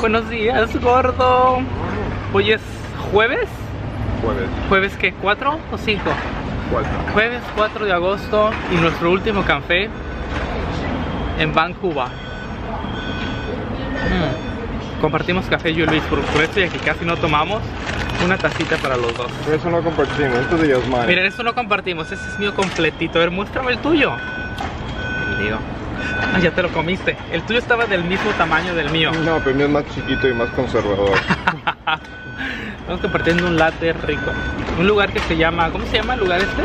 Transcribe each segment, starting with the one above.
Buenos días, gordo. Hoy es jueves. ¿Jueves qué? ¿4 o 5? 4. Jueves 4 de agosto y nuestro último café en Vancouver. Compartimos café yo y Luis, por supuesto, y aquí casi no tomamos. Una tacita para los dos. Eso no compartimos, esto de Yasmani. Miren, eso no compartimos, ese es mío completito. A ver, muéstrame el tuyo. Dios. Ah, ya te lo comiste. El tuyo estaba del mismo tamaño del mío. No, pero el mío es más chiquito y más conservador. Estamos compartiendo un latte rico. Un lugar que se llama... ¿Cómo se llama el lugar este?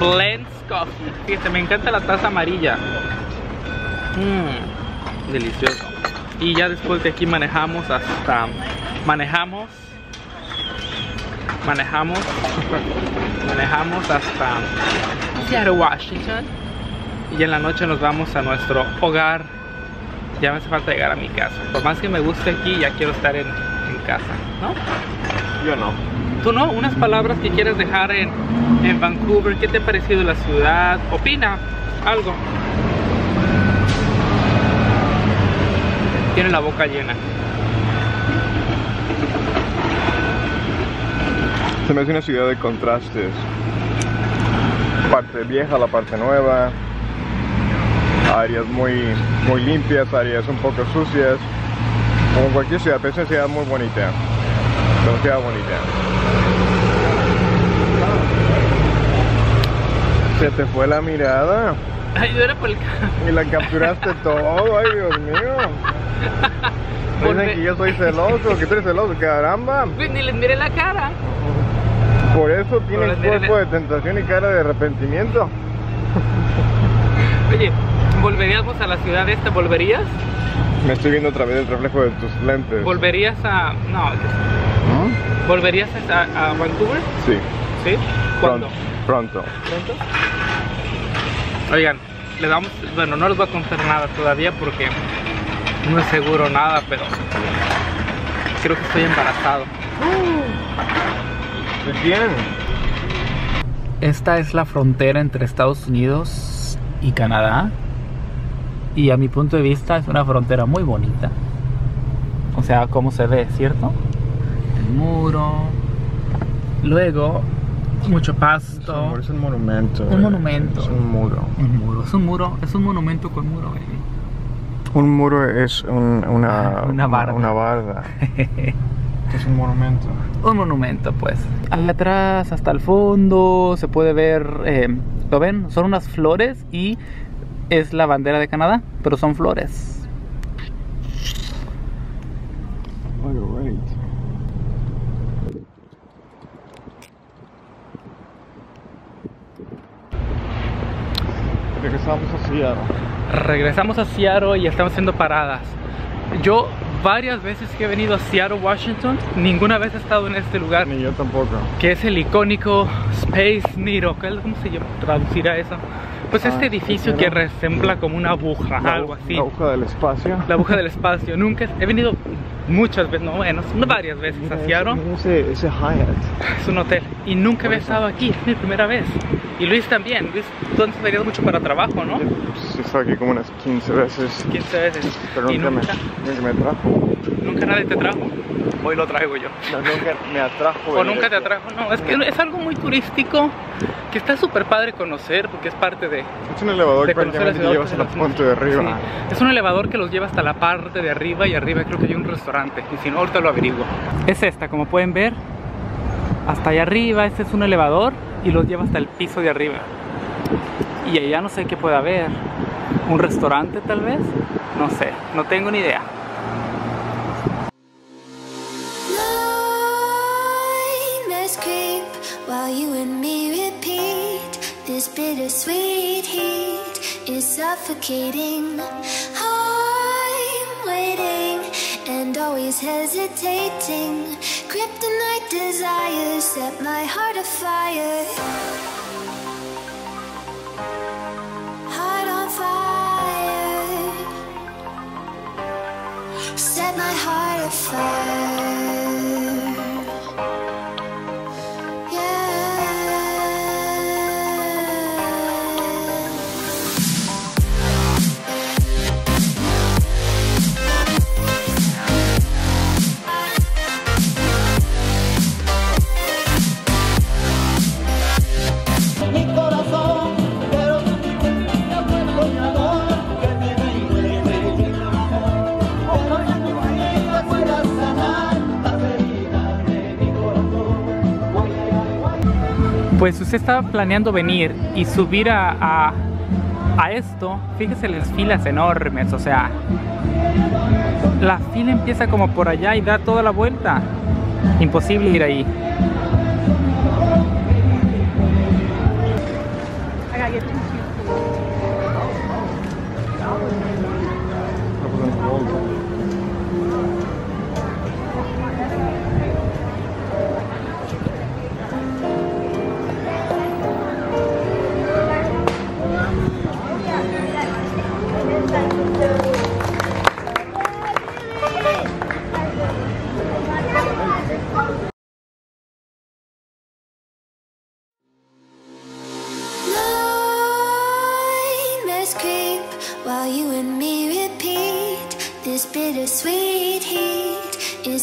Blen's Coffee. Fíjate, me encanta la taza amarilla. Delicioso. Y ya después de aquí manejamos hasta... Manejamos hasta Seattle, Washington. Y en la noche nos vamos a nuestro hogar. Ya me hace falta llegar a mi casa. Por más que me guste aquí, ya quiero estar en casa, ¿no? Yo no. ¿Tú no? Unas palabras que quieres dejar en Vancouver. ¿Qué te ha parecido la ciudad? Opina algo. Tiene la boca llena. Se me hace una ciudad de contrastes. Parte vieja, la parte nueva. Áreas muy limpias, áreas un poco sucias. Como cualquier ciudad, pero es una ciudad muy bonita. Una ciudad bonita. Se te fue la mirada. Ay, yo era por el carro. Y la capturaste todo, ay Dios mío. Dicen que yo soy celoso, que tú eres celoso, caramba. Pues ni les miré la cara. Por eso tienen cuerpo de tentación y cara de arrepentimiento. Oye, ¿volveríamos a la ciudad esta? ¿Volverías? Me estoy viendo otra vez el reflejo de tus lentes. ¿Volverías a... no... ¿Mm? ¿Volverías a Vancouver? Sí. ¿Sí? ¿Cuándo? Pronto. ¿Pronto? Oigan, le damos... bueno, no les voy a contar nada todavía porque... no es seguro nada, pero... creo que estoy embarazado. Bien. Esta es la frontera entre Estados Unidos y Canadá, y a mi punto de vista es una frontera muy bonita. O sea, como se ve, ¿cierto? El muro, luego mucho pasto. Es un monumento. Un monumento. Es un muro. Un muro. Es un muro. Es un monumento con muro. Un muro es una barda. Una barda. Es un monumento. Un monumento, pues. Allá atrás, hasta el fondo, se puede ver, ¿lo ven? Son unas flores y es la bandera de Canadá, pero son flores. Regresamos a Seattle. Regresamos a Seattle y estamos haciendo paradas. Yo... varias veces que he venido a Seattle, Washington, ninguna vez he estado en este lugar. Ni yo tampoco. Que es el icónico Space Needle. ¿Cómo se traducirá eso? Pues este edificio que resembla como una aguja, algo así. La aguja del espacio. La aguja del espacio. Nunca he venido muchas veces, no menos, varias veces a Seattle. Ese Hyatt. Es un hotel. Y nunca había estado aquí, es mi primera vez. Y Luis también. Luis, tú has venido mucho para trabajo, ¿no? Sí, estaba aquí como unas 15 veces. 15 veces. Pero nunca me atrajo. Nunca nadie te trajo. Hoy lo traigo yo. No, nunca me atrajo. O nunca te atrajo, no. Es que es algo muy turístico que está súper padre conocer porque es parte de... es un elevador que prácticamente te lleva hasta la punta de arriba. Sí. Es un elevador que los lleva hasta la parte de arriba y arriba creo que hay un restaurante. Y si no, ahorita lo averiguo. Es esta, como pueden ver. Hasta allá arriba, este es un elevador y los lleva hasta el piso de arriba. Y allá no sé qué puede haber. ¿Un restaurante tal vez? No sé, no tengo ni idea. This bittersweet heat is suffocating. I'm waiting and always hesitating. Kryptonite desires set my heart afire. Heart on fire. Set my heart afire. pues usted está planeando venir y subir a esto, fíjese las filas enormes, o sea, la fila empieza como por allá y da toda la vuelta. Imposible ir ahí. Bittersweet heat is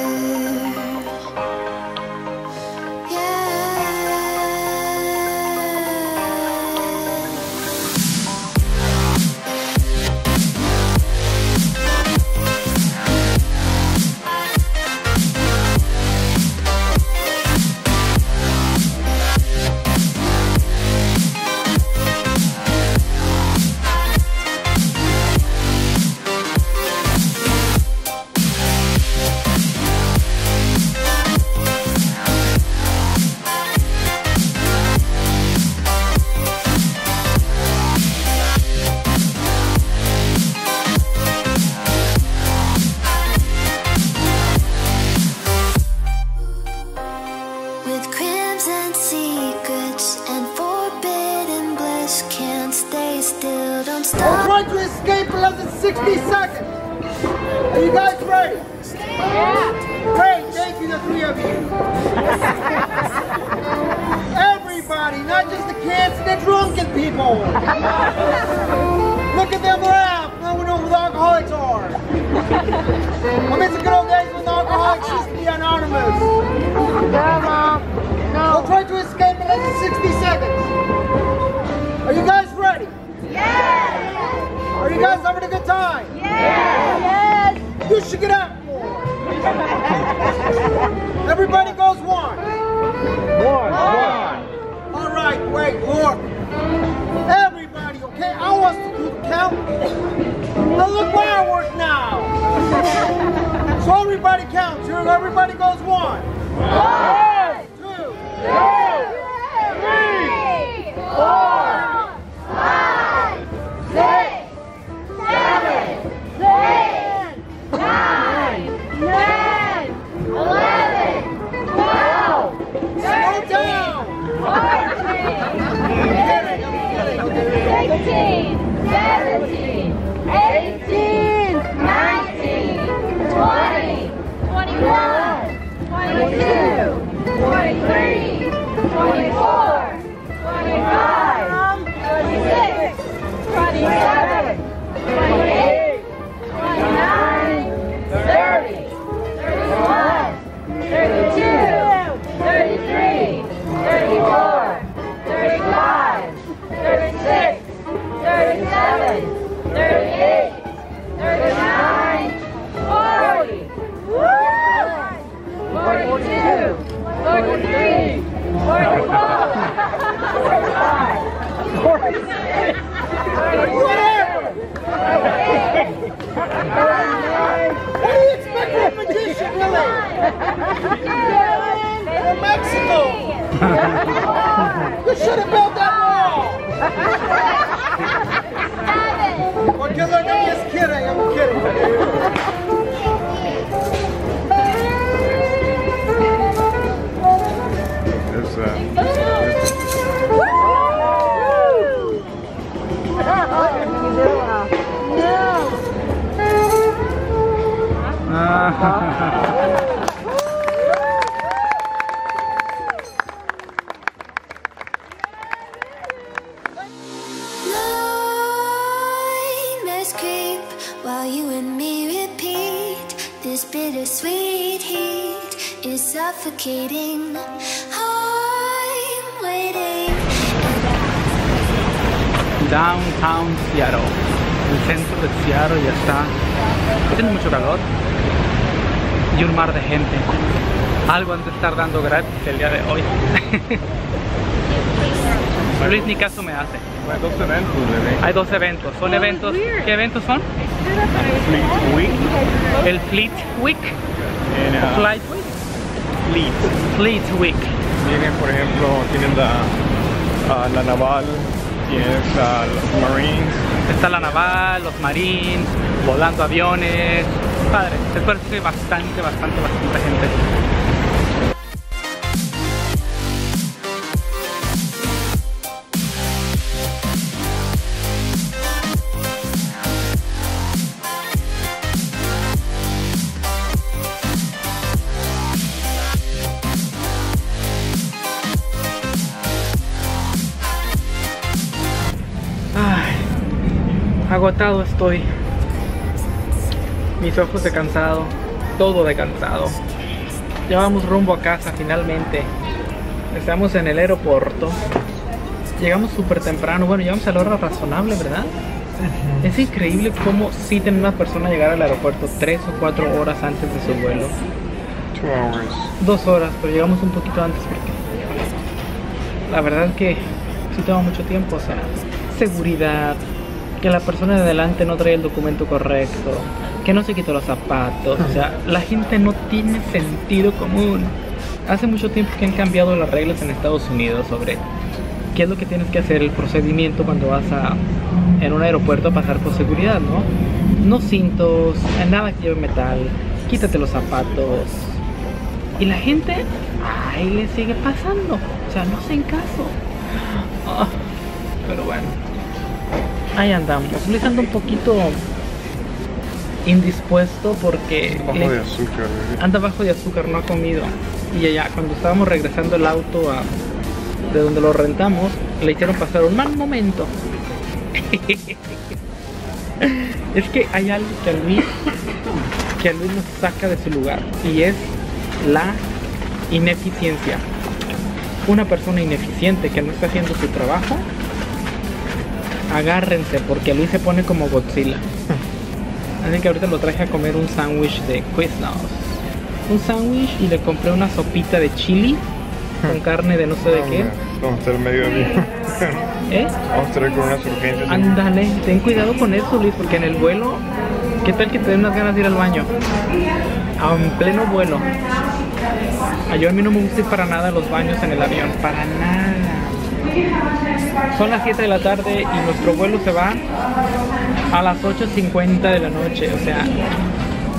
This bittersweet heat is suffocating. I'm waiting. Downtown Seattle. El centro de Seattle ya está. Tiene mucho calor y un mar de gente. Algo han de estar dando gratis el día de hoy. Luis ni caso me hace. Hay dos eventos, bebé. Hay dos eventos. Son eventos. ¿Qué eventos son? Fleet Week. El Fleet Week. Flight Week. Fleet Week. Tienen, por ejemplo, tienen la naval, tienes a los Marines. Está la naval, los Marines, volando aviones. Padre, se parece bastante gente. Agotado estoy, mis ojos de cansado, todo de cansado. Ya vamos rumbo a casa finalmente. Estamos en el aeropuerto. Llegamos súper temprano, bueno, llegamos a la hora razonable, ¿verdad? Es increíble cómo citen a una persona a llegar al aeropuerto 3 o 4 horas antes de su vuelo. 2 horas, pero llegamos un poquito antes porque la verdad es que sí toma mucho tiempo, o sea, seguridad. Que la persona de adelante no trae el documento correcto, que no se quitó los zapatos, o sea, la gente no tiene sentido común. Hace mucho tiempo que han cambiado las reglas en Estados Unidos sobre qué es lo que tienes que hacer, el procedimiento cuando vas en un aeropuerto a pasar por seguridad, ¿no? No cintos, nada que lleve metal, quítate los zapatos. Y la gente, ahí le sigue pasando, o sea, no hacen caso. Oh, pero bueno. Ahí andamos, Luis anda un poquito indispuesto porque anda bajo de azúcar, no ha comido. Y allá cuando estábamos regresando el auto de donde lo rentamos, le hicieron pasar un mal momento. Es que hay algo que a Luis nos saca de su lugar, y es la ineficiencia. Una persona ineficiente que no está haciendo su trabajo, agárrense, porque Luis se pone como Godzilla. Así que ahorita lo traje a comer un sándwich de Quiznos. Un sándwich, y le compré una sopita de chili con carne de no sé de qué. Vamos a estar medio bien. ¿Eh? Vamos a estar con unas urgencias. Ándale, ten cuidado con eso, Luis, porque en el vuelo, ¿qué tal que te den unas ganas de ir al baño? En pleno vuelo. Yo a mí no me gusta ir para nada los baños en el avión, para nada. Son las 7 de la tarde y nuestro vuelo se va a las 8:50 de la noche, o sea,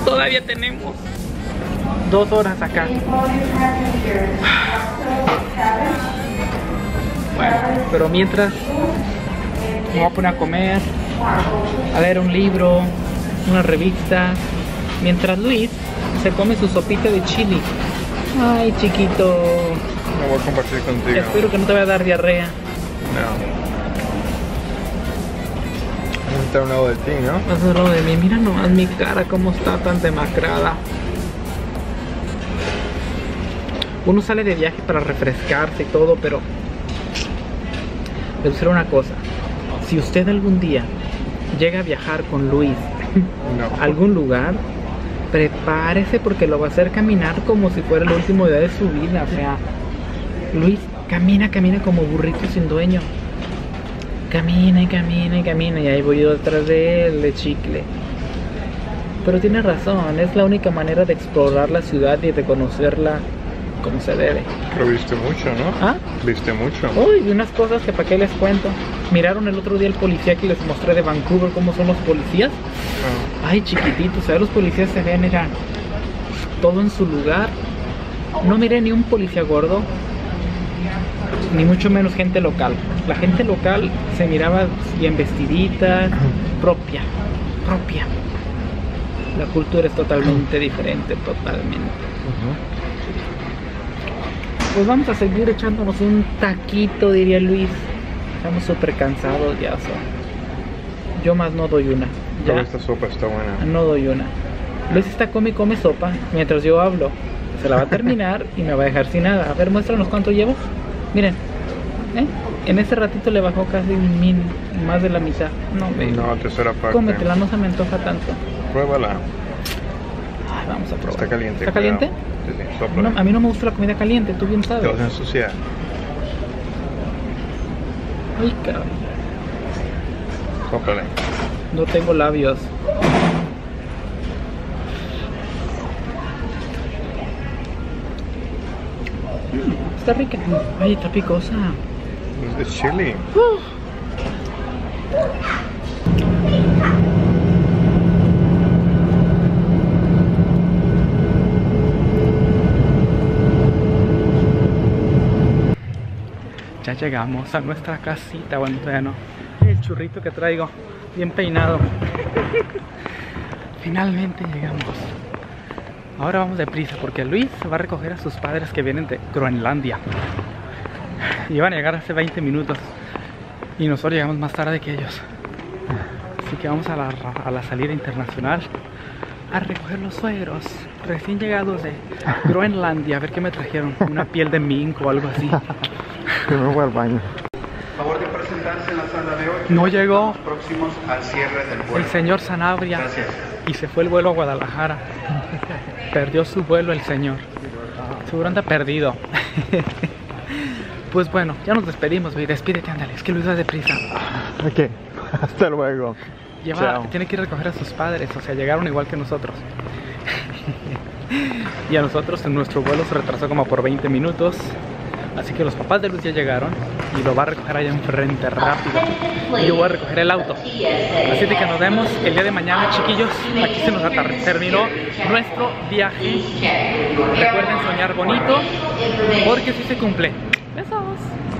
todavía tenemos 2 horas acá. Bueno, pero mientras me voy a poner a comer, a leer un libro, una revista, mientras Luis se come su sopita de chili. Ay, chiquito. No voy a compartir contigo. Espero que no te vaya a dar diarrea. No. Está a un lado de ti, ¿no? Está a un lado de mí. Mira nomás mi cara, cómo está tan demacrada. Uno sale de viaje para refrescarse y todo, pero les voy a decir una cosa. Si usted algún día llega a viajar con Luis a algún lugar, prepárese porque lo va a hacer caminar como si fuera el último día de su vida. O sea, Luis camina como burrito sin dueño. Camina. Y ahí voy yo detrás de él, de chicle. Pero tiene razón, es la única manera de explorar la ciudad y de conocerla como se debe. Pero viste mucho, ¿no? ¿Ah? Viste mucho. Uy, unas cosas que para qué les cuento. Miraron el otro día el policía que les mostré de Vancouver, cómo son los policías. Oh. Ay, chiquititos, a ver, los policías se ven, era todo en su lugar. No miré ni un policía gordo, ni mucho menos gente local. La gente local se miraba bien vestidita, propia. La cultura es totalmente diferente, totalmente. Pues vamos a seguir echándonos un taquito, diría Luis. Estamos súper cansados ya, so. Yo más no doy una. Ya. Esta sopa está buena. No doy una. Luis está come sopa mientras yo hablo. Se la va a terminar y me va a dejar sin nada. A ver, muéstranos cuánto llevo. Miren, en ese ratito le bajó casi más de la mitad. No, no, tercera parte. Cómetela, no se me antoja tanto. Pruébala. Ay, vamos a probar. Está caliente. ¿Está caliente? Sí, sí, no, a mí no me gusta la comida caliente, tú bien sabes. Te vas a ensuciar. Ay, cabrón. Sóplale. No tengo labios. Está rica. Ay, está picosa. Es chili. Ya llegamos a nuestra casita. Bueno, todavía no. El churrito que traigo, bien peinado. Finalmente llegamos. Ahora vamos deprisa porque Luis va a recoger a sus padres que vienen de Groenlandia. Y van a llegar hace 20 minutos. Y nosotros llegamos más tarde que ellos. Así que vamos a la salida internacional a recoger los suegros recién llegados de Groenlandia. A ver qué me trajeron. Una piel de mink o algo así. Que me voy al baño. Favor de presentarse en la sala de hoy. No llegó. Próximos al cierre del vuelo. El señor Sanabria. Gracias. Y se fue el vuelo a Guadalajara. Perdió su vuelo el señor. Seguro anda perdido. Pues bueno, ya nos despedimos, güey. Despídete, ándale. Es que Luis va deprisa. Ok, hasta luego. Tiene que ir a recoger a sus padres. O sea, llegaron igual que nosotros. Y a nosotros en nuestro vuelo se retrasó como por 20 minutos. Así que los papás de Luis ya llegaron. Y lo va a recoger allá enfrente rápido. Y yo voy a recoger el auto. Así que nos vemos el día de mañana, chiquillos. Aquí se nos terminó nuestro viaje. Recuerden soñar bonito, porque sí se cumple. Besos.